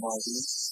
mighty